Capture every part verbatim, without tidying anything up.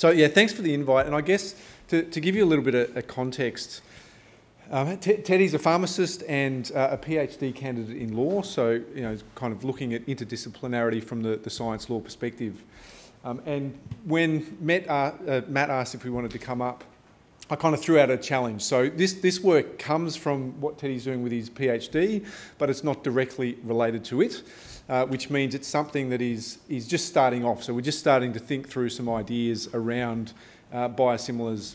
So yeah, thanks for the invite. And I guess to, to give you a little bit of, of context, um, Teddy's a pharmacist and uh, a PhD candidate in law. So, you know, kind of looking at interdisciplinarity from the, the science law perspective. Um, and when Matt, uh, uh, Matt asked if we wanted to come up, I kind of threw out a challenge. So this, this work comes from what Teddy's doing with his PhD, but it's not directly related to it, uh, which means it's something that is, is just starting off. So we're just starting to think through some ideas around uh, biosimilars,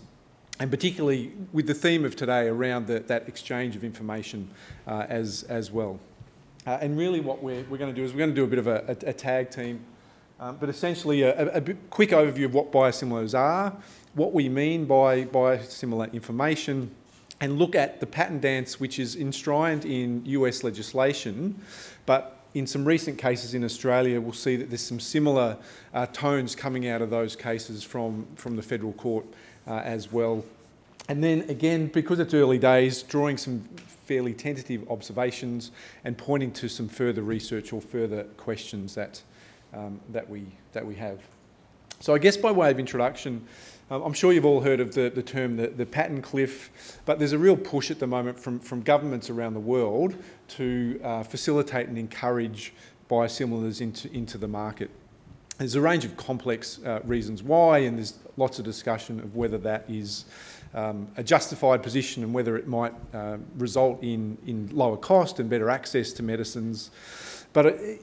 and particularly with the theme of today around the, that exchange of information uh, as, as well. Uh, and really what we're, we're going to do is we're going to do a bit of a, a, a tag team, um, but essentially a, a, a quick overview of what biosimilars are, what we mean by biosimilar information, and look at the patent dance, which is enshrined in U S legislation, but in some recent cases in Australia, we'll see that there's some similar uh, tones coming out of those cases from, from the federal court uh, as well. And then again, because it's early days, drawing some fairly tentative observations and pointing to some further research or further questions that, um, that, we, that we have. So I guess by way of introduction, I'm sure you've all heard of the, the term the, the patent cliff, but there's a real push at the moment from, from governments around the world to uh, facilitate and encourage biosimilars into, into the market. There's a range of complex uh, reasons why, and there's lots of discussion of whether that is um, a justified position and whether it might uh, result in, in lower cost and better access to medicines. But it,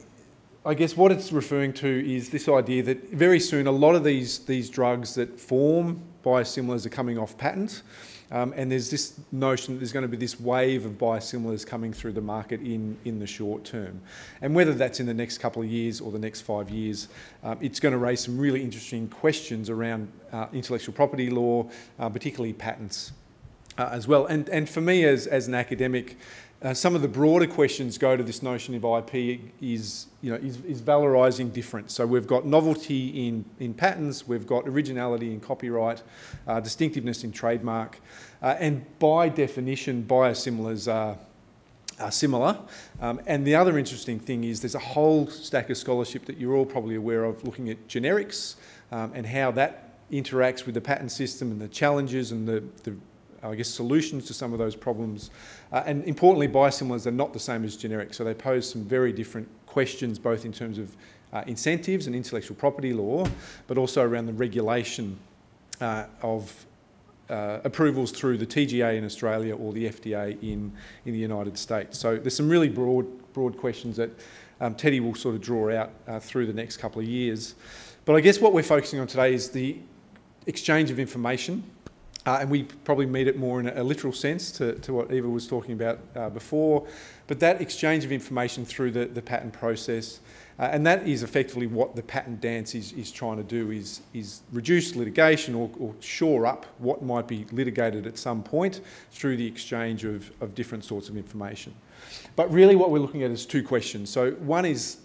I guess what it's referring to is this idea that very soon a lot of these, these drugs that form biosimilars are coming off patent, um, and there's this notion that there's going to be this wave of biosimilars coming through the market in, in the short term. And whether that's in the next couple of years or the next five years, um, it's going to raise some really interesting questions around uh, intellectual property law, uh, particularly patents uh, as well. And, and for me as, as an academic, Uh, some of the broader questions go to this notion of I P is, you know, is, is valorising difference. So we've got novelty in, in patents, we've got originality in copyright, uh, distinctiveness in trademark, uh, and by definition, biosimilars are, are similar. Um, and the other interesting thing is there's a whole stack of scholarship that you're all probably aware of looking at generics um, and how that interacts with the patent system and the challenges and the, the I guess, solutions to some of those problems. Uh, and importantly, biosimilars are not the same as generics, so they pose some very different questions, both in terms of uh, incentives and intellectual property law, but also around the regulation uh, of uh, approvals through the T G A in Australia or the F D A in, in the United States. So there's some really broad, broad questions that um, Teddy will sort of draw out uh, through the next couple of years. But I guess what we're focusing on today is the exchange of information. Uh, and we probably meet it more in a, a literal sense to, to what Eva was talking about uh, before, but that exchange of information through the, the patent process, uh, and that is effectively what the patent dance is, is trying to do, is, is reduce litigation or, or shore up what might be litigated at some point through the exchange of, of different sorts of information. But really what we're looking at is two questions. So one is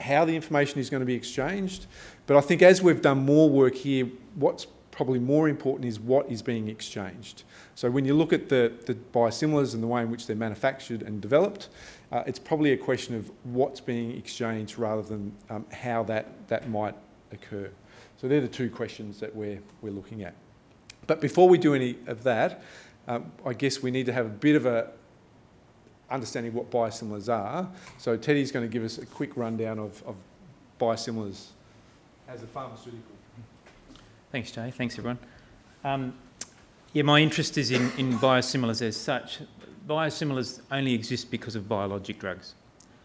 how the information is going to be exchanged, but I think as we've done more work here, what's probably more important is what is being exchanged. So when you look at the, the biosimilars and the way in which they're manufactured and developed, uh, it's probably a question of what's being exchanged rather than um, how that, that might occur. So they're the two questions that we're, we're looking at. But before we do any of that, um, I guess we need to have a bit of a understanding of what biosimilars are. So Teddy's going to give us a quick rundown of, of biosimilars as a pharmaceutical. Thanks, Jay. Thanks, everyone. Um, yeah, my interest is in, in biosimilars as such. Biosimilars only exist because of biologic drugs.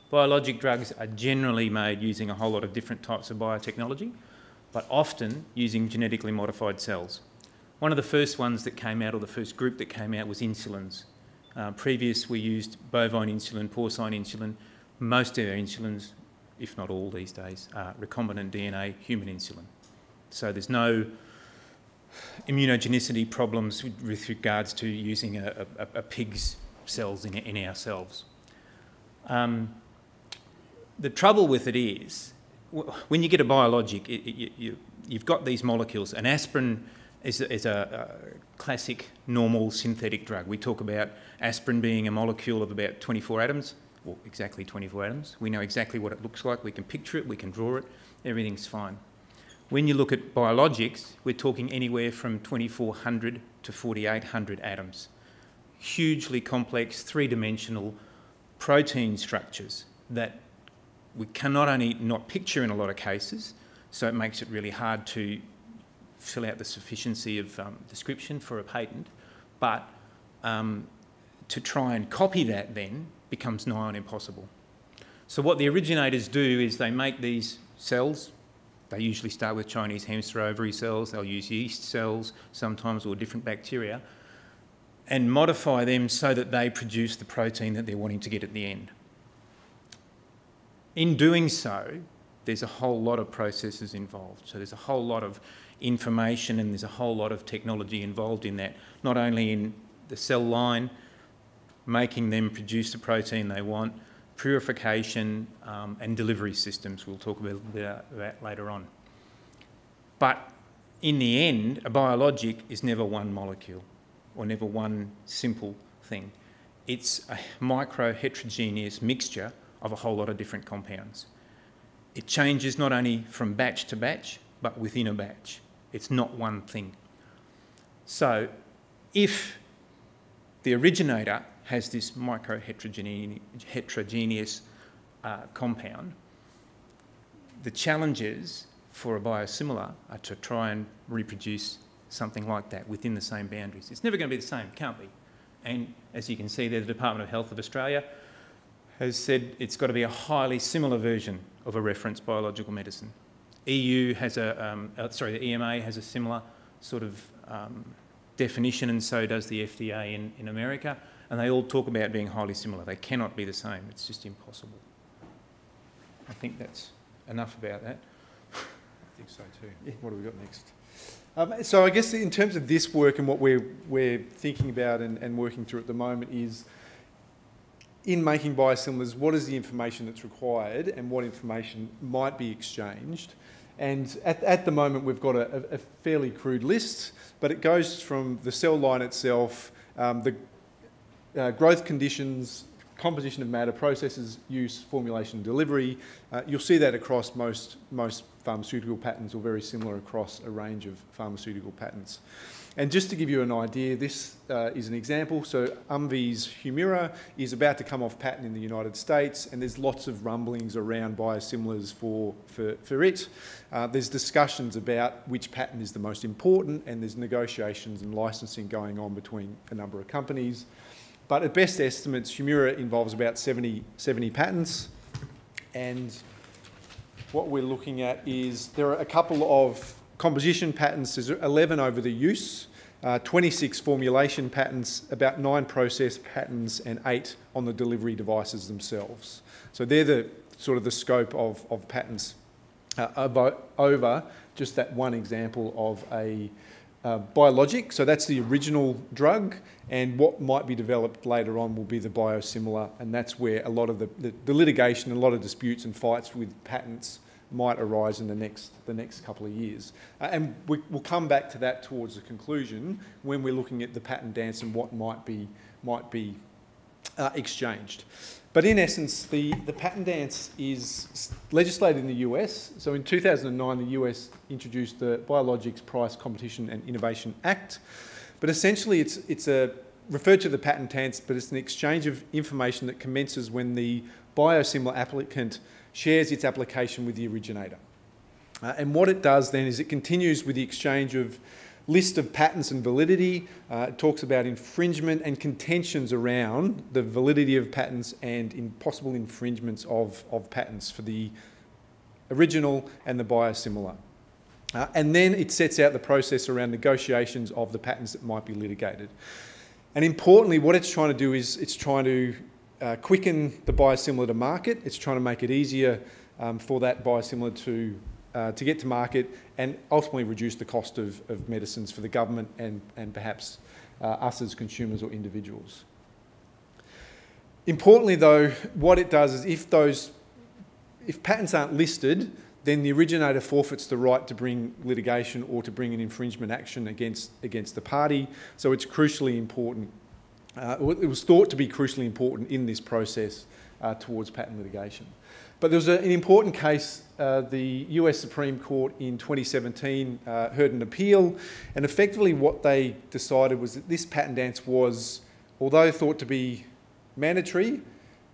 Biologic drugs are generally made using a whole lot of different types of biotechnology, but often using genetically modified cells. One of the first ones that came out, or the first group that came out, was insulins. Uh, previous, we used bovine insulin, porcine insulin. Most of our insulins, if not all these days, are recombinant D N A, human insulin. So there's no immunogenicity problems with regards to using a, a, a pig's cells in, in ourselves. Um, the trouble with it is, when you get a biologic, it, it, you, you've got these molecules. An aspirin is, is a, a classic normal synthetic drug. We talk about aspirin being a molecule of about twenty-four atoms, or exactly twenty-four atoms. We know exactly what it looks like. We can picture it. We can draw it. Everything's fine. When you look at biologics, we're talking anywhere from twenty-four hundred to forty-eight hundred atoms. Hugely complex, three-dimensional protein structures that we can not only not picture in a lot of cases, so it makes it really hard to fill out the sufficiency of um, description for a patent, but um, to try and copy that then becomes nigh on impossible. So what the originators do is they make these cells. They usually start with Chinese hamster ovary cells. They'll use yeast cells sometimes or different bacteria and modify them so that they produce the protein that they're wanting to get at the end. In doing so, there's a whole lot of processes involved. So there's a whole lot of information and there's a whole lot of technology involved in that, not only in the cell line, making them produce the protein they want, purification um, and delivery systems. We'll talk about that later on. But in the end, a biologic is never one molecule or never one simple thing. It's a micro-heterogeneous mixture of a whole lot of different compounds. It changes not only from batch to batch, but within a batch. It's not one thing. So if the originator has this micro-heterogeneous uh, compound, the challenges for a biosimilar are to try and reproduce something like that within the same boundaries. It's never going to be the same, can't be. And as you can see there, the Department of Health of Australia has said it's got to be a highly similar version of a reference biological medicine. E U has a, um, sorry, the E M A has a similar sort of um, definition, and so does the F D A in, in America. And they all talk about being highly similar. They cannot be the same. It's just impossible. I think that's enough about that. I think so too. Yeah. What have we got next? Um, so I guess in terms of this work and what we're, we're thinking about and, and working through at the moment is, in making biosimilars, what is the information that's required and what information might be exchanged? And at, at the moment, we've got a, a fairly crude list, but it goes from the cell line itself, um, the Uh, growth conditions, composition of matter, processes, use, formulation, delivery. Uh, you'll see that across most, most pharmaceutical patents, or very similar across a range of pharmaceutical patents. And just to give you an idea, this uh, is an example. So Umvi's Humira is about to come off patent in the United States, and there's lots of rumblings around biosimilars for, for, for it. Uh, there's discussions about which patent is the most important, and there's negotiations and licensing going on between a number of companies. But at best estimates, Humira involves about seventy, seventy patents. And what we're looking at is there are a couple of composition patents. There's eleven over the use, uh, twenty-six formulation patents, about nine process patents, and eight on the delivery devices themselves. So they're the sort of the scope of, of patents uh, over just that one example of a Uh, biologic, so that's the original drug, and what might be developed later on will be the biosimilar, and that's where a lot of the, the, the litigation, a lot of disputes and fights with patents might arise in the next, the next couple of years. Uh, and we, we'll come back to that towards the conclusion when we're looking at the patent dance and what might be, might be uh, exchanged. But in essence, the, the patent dance is legislated in the U S. So in two thousand nine, the U S introduced the Biologics Price Competition and Innovation Act. But essentially, it's, it's a, referred to the patent dance, but it's an exchange of information that commences when the biosimilar applicant shares its application with the originator. Uh, and what it does then is it continues with the exchange of list of patents and validity. Uh, it talks about infringement and contentions around the validity of patents and in possible infringements of, of patents for the original and the biosimilar. Uh, and then it sets out the process around negotiations of the patents that might be litigated. And importantly, what it's trying to do is it's trying to uh, quicken the biosimilar to market. It's trying to make it easier um, for that biosimilar to Uh, to get to market and ultimately reduce the cost of, of medicines for the government and, and perhaps uh, us as consumers or individuals. Importantly though, what it does is if those, if patents aren't listed, then the originator forfeits the right to bring litigation or to bring an infringement action against, against the party. So it's crucially important. Uh, it was thought to be crucially important in this process uh, towards patent litigation. But there was a, an important case. Uh, the U S Supreme Court in twenty seventeen uh, heard an appeal, and effectively what they decided was that this patent dance was, although thought to be mandatory,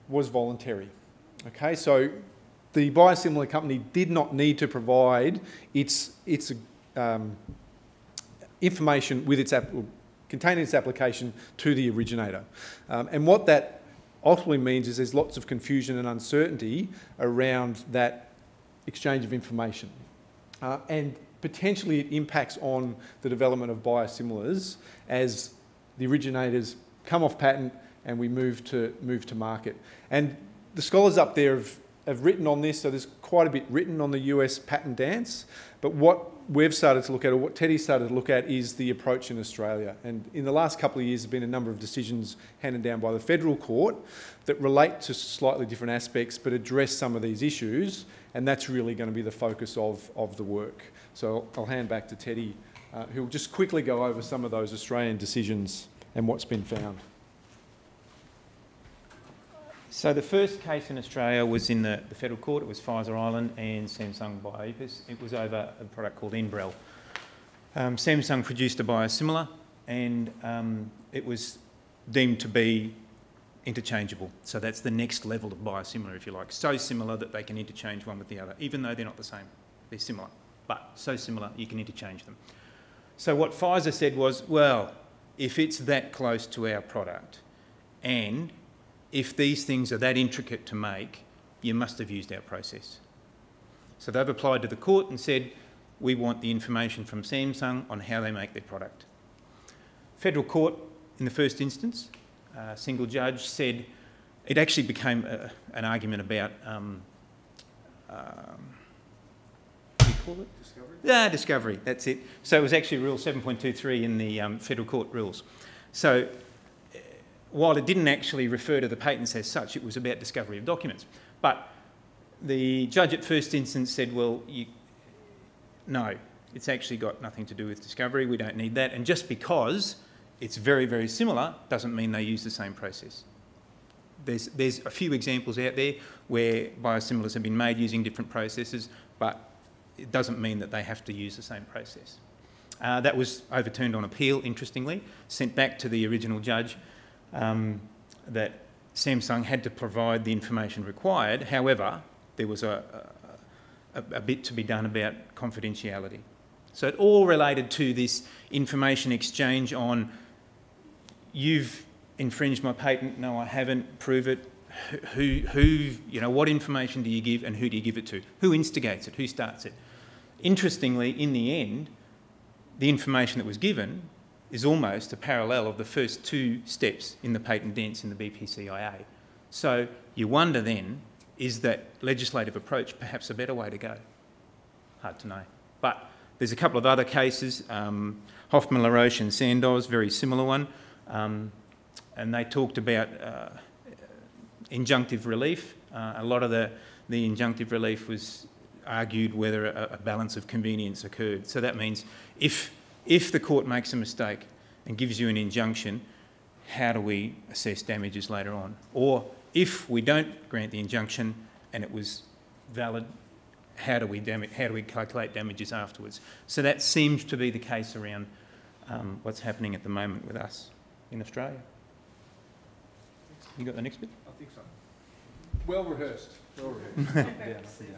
was voluntary. Okay, so the biosimilar company did not need to provide its its um, information with its app containing its application to the originator, um, and what that ultimately means is there's lots of confusion and uncertainty around that exchange of information, uh, and potentially it impacts on the development of biosimilars as the originators come off patent and we move to move to market. And the scholars up there have, have written on this, so there's quite a bit written on the U S patent dance, but what we've started to look at, or what Teddy started to look at, is the approach in Australia. And in the last couple of years there have been a number of decisions handed down by the federal court that relate to slightly different aspects but address some of these issues, and that's really going to be the focus of, of the work. So I'll hand back to Teddy, uh, who will just quickly go over some of those Australian decisions and what's been found. So the first case in Australia was in the, the federal court. It was Pfizer Ireland and Samsung Bioepis. It was over a product called Enbrel. Um, Samsung produced a biosimilar, and um, it was deemed to be interchangeable. So that's the next level of biosimilar, if you like. So similar that they can interchange one with the other, even though they're not the same. They're similar, but so similar you can interchange them. So what Pfizer said was, well, if it's that close to our product and if these things are that intricate to make, you must have used our process. So they've applied to the court and said, we want the information from Samsung on how they make their product. Federal court, in the first instance, a single judge said, it actually became a, an argument about, um, um, what do you call it? Discovery? Yeah, discovery, that's it. So it was actually rule seven point two three in the um, federal court rules. So while it didn't actually refer to the patents as such, it was about discovery of documents. But the judge at first instance said, well, you, no, it's actually got nothing to do with discovery. We don't need that. And just because it's very, very similar doesn't mean they use the same process. There's, there's a few examples out there where biosimilars have been made using different processes, but it doesn't mean that they have to use the same process. Uh, that was overturned on appeal, interestingly, sent back to the original judge. Um, that Samsung had to provide the information required. However, there was a, a, a bit to be done about confidentiality. So it all related to this information exchange on, you've infringed my patent, no I haven't, prove it, who, who, you know, what information do you give and who do you give it to? Who instigates it, who starts it? Interestingly, in the end, the information that was given is almost a parallel of the first two steps in the patent dance in the B P C I A. So you wonder then, is that legislative approach perhaps a better way to go? Hard to know. But there's a couple of other cases, um, Hoffmann, La Roche and Sandoz, very similar one, um, and they talked about uh, injunctive relief. Uh, a lot of the, the injunctive relief was argued whether a, a balance of convenience occurred. So that means if If the court makes a mistake and gives you an injunction, how do we assess damages later on? Or if we don't grant the injunction and it was valid, how do we, dam- how do we calculate damages afterwards? So that seems to be the case around um, what's happening at the moment with us in Australia. You got the next bit? I think so. Well rehearsed. Well rehearsed. Yeah, yeah.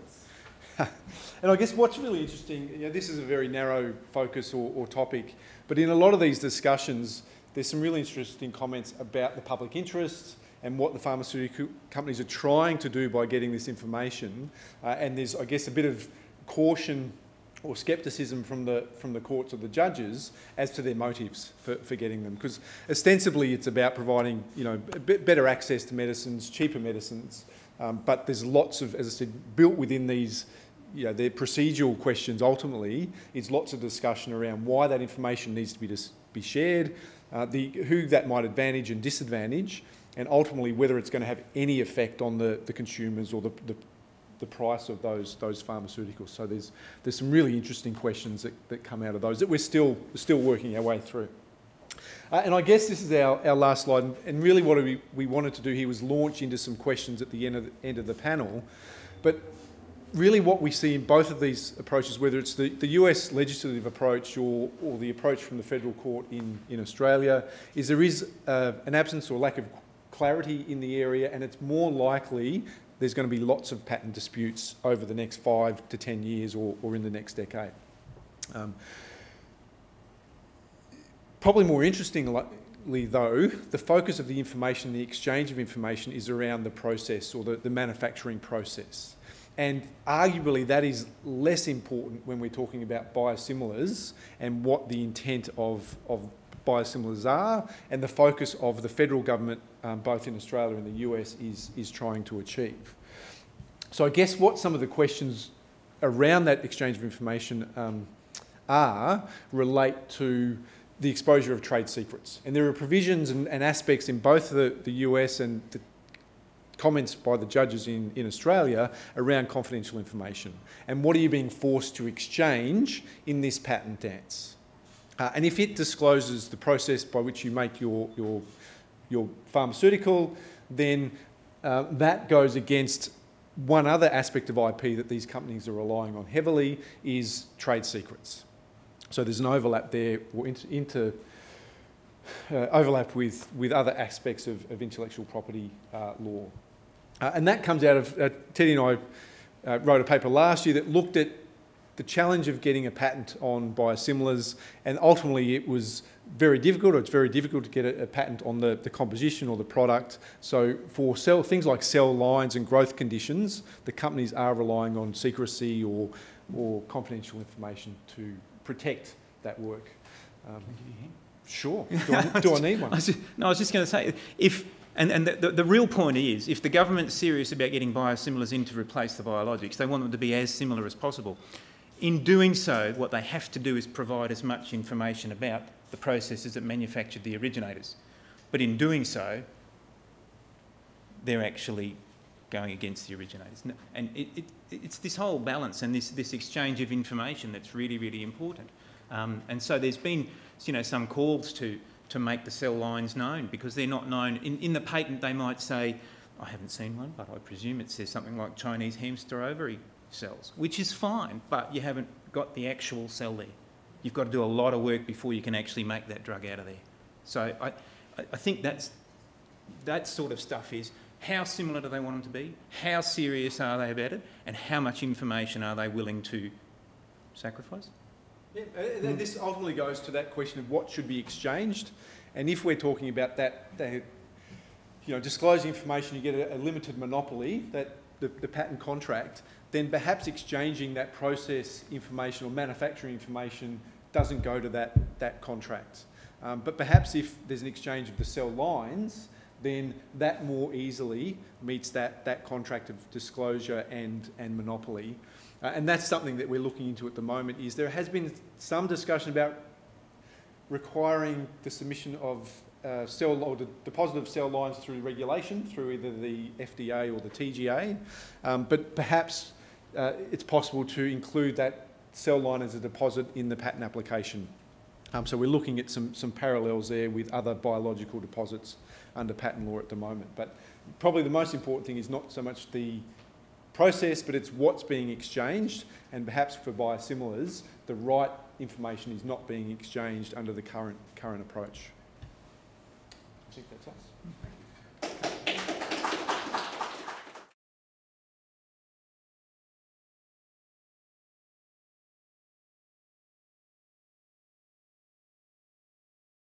And I guess what's really interesting, you know, this is a very narrow focus or, or topic, but in a lot of these discussions, there's some really interesting comments about the public interest and what the pharmaceutical companies are trying to do by getting this information. Uh, and there's, I guess, a bit of caution or scepticism from the, from the courts or the judges as to their motives for, for getting them. Because ostensibly it's about providing, you know, better access to medicines, cheaper medicines, um, but there's lots of, as I said, built within these, you know, their procedural questions ultimately is lots of discussion around why that information needs to be, dis be shared, uh, the, who that might advantage and disadvantage, and ultimately whether it's going to have any effect on the, the consumers or the, the, the price of those, those pharmaceuticals. So there's, there's some really interesting questions that, that come out of those that we're still, still working our way through. Uh, and I guess this is our, our last slide, and really what we, we wanted to do here was launch into some questions at the end of the, end of the panel. But really what we see in both of these approaches, whether it's the, the U S legislative approach or, or the approach from the federal court in, in Australia, is there is uh, an absence or lack of clarity in the area, and it's more likely there's going to be lots of patent disputes over the next five to ten years or, or in the next decade. Um, probably more interestingly, though, the focus of the information, the exchange of information, is around the process or the, the manufacturing process. And arguably that is less important when we're talking about biosimilars and what the intent of, of biosimilars are, and the focus of the federal government, um, both in Australia and the U S, is, is trying to achieve. So I guess what some of the questions around that exchange of information um, are relate to the exposure of trade secrets. And there are provisions and, and aspects in both the, the U S and the comments by the judges in, in Australia around confidential information. And what are you being forced to exchange in this patent dance? Uh, and if it discloses the process by which you make your, your, your pharmaceutical, then uh, that goes against one other aspect of I P that these companies are relying on heavily, is trade secrets. So there's an overlap there, or inter, inter, uh, overlap with, with other aspects of, of intellectual property uh, law. Uh, and that comes out of, uh, Teddy and I uh, wrote a paper last year that looked at the challenge of getting a patent on biosimilars, and ultimately it was very difficult, or it's very difficult to get a, a patent on the, the composition or the product. So for cell, things like cell lines and growth conditions, the companies are relying on secrecy or, or confidential information to protect that work. Um, sure. Do I, do I need one? I just, no, I was just going to say, if, and, and the, the real point is, if the government's serious about getting biosimilars in to replace the biologics, they want them to be as similar as possible. In doing so, what they have to do is provide as much information about the processes that manufactured the originators. But in doing so, they're actually going against the originators. And it, it, it's this whole balance and this, this exchange of information that's really, really important. Um, and so there's been, you know, some calls to, to make the cell lines known, because they're not known. In, in the patent, they might say, I haven't seen one, but I presume it says something like Chinese hamster ovary cells, which is fine, but you haven't got the actual cell there. You've got to do a lot of work before you can actually make that drug out of there. So I, I think that's, that sort of stuff is, how similar do they want them to be? How serious are they about it? And how much information are they willing to sacrifice? Yeah, and this ultimately goes to that question of what should be exchanged. And if we're talking about that, that you know, disclosing information, you get a, a limited monopoly, that the, the patent contract, then perhaps exchanging that process information or manufacturing information doesn't go to that, that contract. Um, but perhaps if there's an exchange of the cell lines, then that more easily meets that, that contract of disclosure and, and monopoly. Uh, and that's something that we're looking into at the moment, is there has been some discussion about requiring the submission of Uh, cell or the deposit of cell lines through regulation, through either the F D A or the T G A, um, but perhaps uh, it's possible to include that cell line as a deposit in the patent application. Um, so we're looking at some, some parallels there with other biological deposits under patent law at the moment. But probably the most important thing is not so much the process, but it's what's being exchanged, and perhaps for biosimilars, the right information is not being exchanged under the current, current approach. I think that's us.